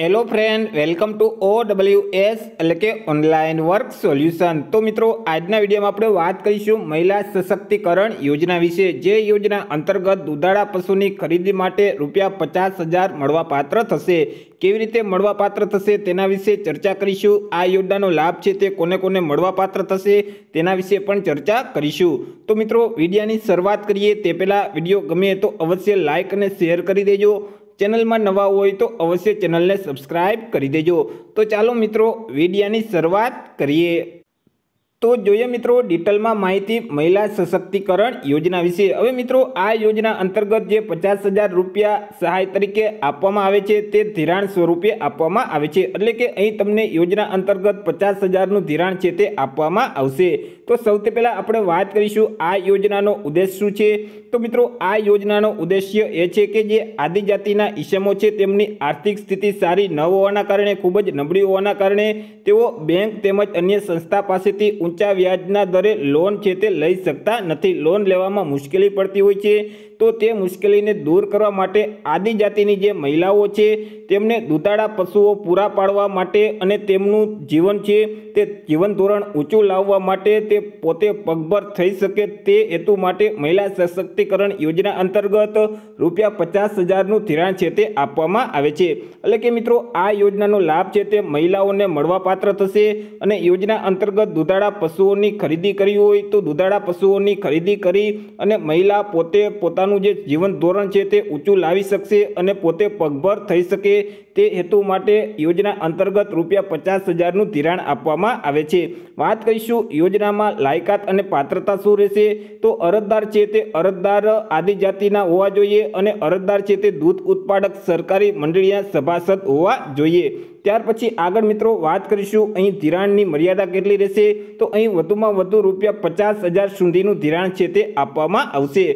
Hello friend, welcome to OWS એટલે કે online work solution. તો મિત્રો, આજના વિડીયોમાં આપણે વાત કરીશું મહિલા સશક્તિકરણ યોજના વિશે, જે યોજના અંતર્ગત દૂધાળા પશુની ખરીદી માટે રૂપિયા 50,000 મળવાપાત્ર થશે। કેવી રીતે મળવાપાત્ર થશે તેના વિશે ચર્ચા કરીશું। આ યોજનાનો લાભ છે તે કોને કોને મળવાપાત્ર થશે તેના વિશે પણ ચર્ચા કરીશું। તો મિત્રો, વિડીયોની શરૂઆત કરીએ તે પહેલાં વિડીયો ગમે તો અવશ્ય લાઇક અને શેર કરી દેજો। चैनल में नवा हो तो अवश्य चैनल ने सब्सक्राइब कर देजो। तो चलो मित्रों, वीडियो की शुरुआत करिए। तो जोइए मित्रों डिटेल में माहिती महिला सशक्तिकरण योजना विषे। हवे मित्रों, आ योजना अंतर्गत जे 50,000 रुपया सहाय तरीके आपवामां आवे छे ते धिराण स्वरूपे आपवामां आवे छे। एटले के अहीं तमने योजना अंतर्गत 50,000 नुं धिराण छे ते आपवामां आवशे। तो सौथी पहेला आपणे वात करीशुं आ योजनानो उद्देश्य शुं छे। तो मित्रों, आ योजनानो उद्देश्य ए छे के जे आदिजातिना ईसमो छे तेमनी आर्थिक स्थिति सारी न होवाना कारणे, खूब ज नबळी होवाना कारणे तेओ बेंक तेमज अन्य संस्था पासेथी ऊंचा व्याजना दरे लोन छे ते लई सकता नथी। लोन लेवामां मुश्केली पड़ती होय छे। तो ते मुश्केलीने दूर करवा माटे आदिजातिनी जे महिलाओ छे तेमने दूधाळा पशुओ पूरा पाड़वा माटे अने तेमनुं जीवन छे ते जीवन धोरण ऊंचुं लाववा माटे ते पोते पगभर थई शके ते हेतु माटे महिला सशक्तिकरण योजना अंतर्गत रूपिया 50,000 धिराण छे ते आपवामां आवे छे। एटले के मित्रों, आ योजनानो लाभ छे ते महिलाओने मळवापात्र थशे अने योजना अंतर्गत दूधाळा पशुओनी खरीदी करी होय तो दूधाळा पशुओनी खरीदी करी अने महिला पोते पोतानुं जीवन धोरण छे ते ऊंचू लावी शकशे अने पोते पगभर थई शके ते हेतु माटे योजना अंतर्गत रूपिया 50,000 नुं धिराण आपवामां आवे छे। वात करीशुं योजनामां लायकात अने पात्रता शुं रहेशे। तो अरजदार छे ते अरजदार आदिजातिना होवा जोईए अने अरजदार छे ते दूध उत्पादक सरकारी मंडळीना सभासद होवा जोईए। त्यार पछी आगळ मित्रों वात करीशुं अहीं धिराणनी मर्यादा केटली रहेशे। तो अहीं वधुमां वधु रूपिया 50,000 सुधीनुं धिराण छे ते आपवामां आवशे।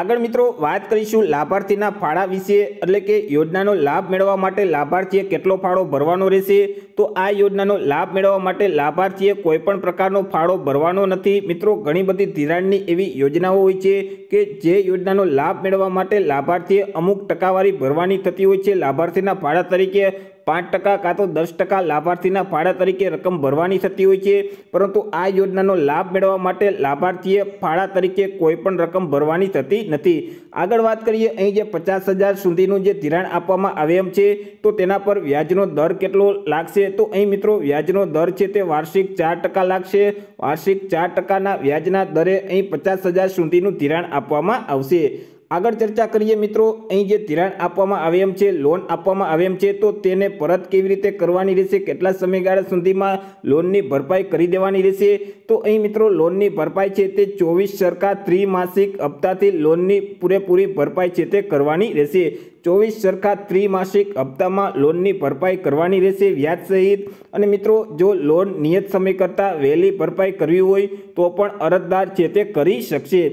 आगळ मित्रों बात करीशुं लाभार्थीना फाड़ा विषे। एटले के योजनानो लाभ मेळववा माटे लाभार्थीए केटलो फाड़ो भरवानो रहेशे। तो आ योजनानो लाभ मेळववा माटे लाभार्थीए कोईपण प्रकारनो फाड़ो भरवानो नथी। मित्रों, घणी बधी धिराणनी एवी योजनाओ होय छे के जे योजनानो लाभ मेळववा माटे लाभार्थीए अमुक टकावारी भरवानी थती होय छे। लाभार्थीना फाड़ा तरीके 5% का तो 10% लाभार्थीना फाड़ा तरीके रकम भरवानी थती होय छे। परंतु आ योजनानो लाभ मेळववा माटे लाभार्थीए फाड़ा तरीके कोईपण रकम भरवानी थती नथी। आगळ वात करीए अहीं जे 50,000 सुधीनुं जे धिराण आपवामां आवे एम छे तो तेना पर व्याजनो दर केटलो लागशे। तो अहीं मित्रों व्याजनो दर छे ते वार्षिक 4% लागशे। वार्षिक 4%ना व्याजना दरे अहीं 50,000 सुधीनुं धिराण आपवामां आवशे। आगळ चर्चा करिए मित्रों, अहीं जे धिराण आपवामां आवे एम छे, लोन आपवामां आवे एम छे तो तेने परत केवी रीते करवानी रहेशे, केटला समयगाळा सुधीमां लोननी भरपाई करी देवानी रहेशे। तो अहीं मित्रों लोननी भरपाई छे ते 24% त्रिमासिक हप्ताथी लोननी पूरेपूरी भरपाई छे ते करवानी रहेशे। 24% त्रिमासिक हप्तामां लोननी भरपाई करवानी रहेशे व्याज सहित। अने मित्रों जो लोन नियत समय करता वहेली भरपाई करवी होय तो पण अरजदार छे ते करी शकशे।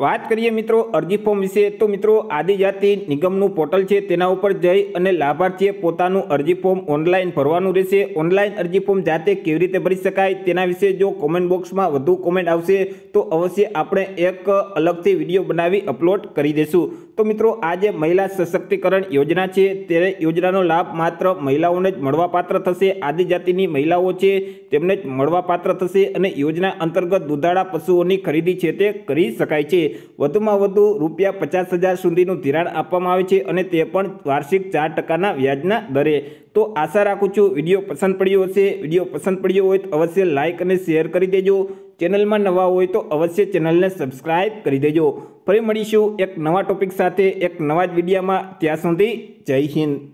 बात करिए मित्रों अरजी फॉर्म विषे। तो मित्रों आदिजाति निगमनु पोर्टल छे तेना उपर जई अने लाभार्थीए पोतानु अरजी फॉर्म ऑनलाइन भरवानु रहेशे। ऑनलाइन अरजी फॉर्म जाते केवी रीते भरी शकाय तेना विषे जो कमेंट बॉक्स में वधु कमेंट आवशे तो अवश्य आपणे एक अलगथी विडियो बनावी अपलोड करी देशुं। तो मित्रों आज महिला सशक्तिकरण योजना छे ते योजनानो लाभ मात्र महिलाओने ज मळवापात्र थशे। आदिजातिनी महिलाओ छे तेमने ज मळवापात्र थशे अने योजना अंतर्गत दूधाळा पशुओनी खरीदी छे ते करी शकाय छे। વધુમાં વધુ રૂપિયા 50,000 સુધીનું ધિરાણ આપવામાં આવે છે અને તે પણ વાર્ષિક 4%ના વ્યાજના દરે। તો આશા રાખું છું વિડીયો પસંદ પડ્યો હશે। વિડીયો પસંદ પડ્યો હોય તો અવશ્ય લાઇક અને શેર કરી દેજો। ચેનલમાં નવા હોય તો અવશ્ય ચેનલને સબસ્ક્રાઇબ કરી દેજો। ફરી મળીશું એક નવા ટોપિક સાથે એક નવા જ વિડીયોમાં। ત્યાં સુધી જય હિન્દ।